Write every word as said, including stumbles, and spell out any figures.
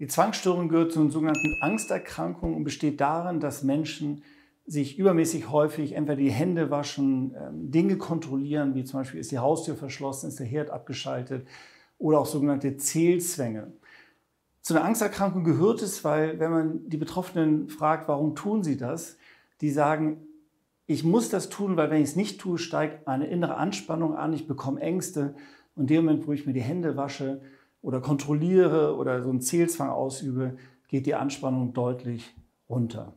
Die Zwangsstörung gehört zu den sogenannten Angsterkrankungen und besteht darin, dass Menschen sich übermäßig häufig entweder die Hände waschen, Dinge kontrollieren, wie zum Beispiel ist die Haustür verschlossen, ist der Herd abgeschaltet oder auch sogenannte Zählzwänge. Zu einer Angsterkrankung gehört es, weil wenn man die Betroffenen fragt, warum tun sie das, die sagen, ich muss das tun, weil wenn ich es nicht tue, steigt eine innere Anspannung an, ich bekomme Ängste und in dem Moment, wo ich mir die Hände wasche oder kontrolliere oder so einen Zählzwang ausübe, geht die Anspannung deutlich runter.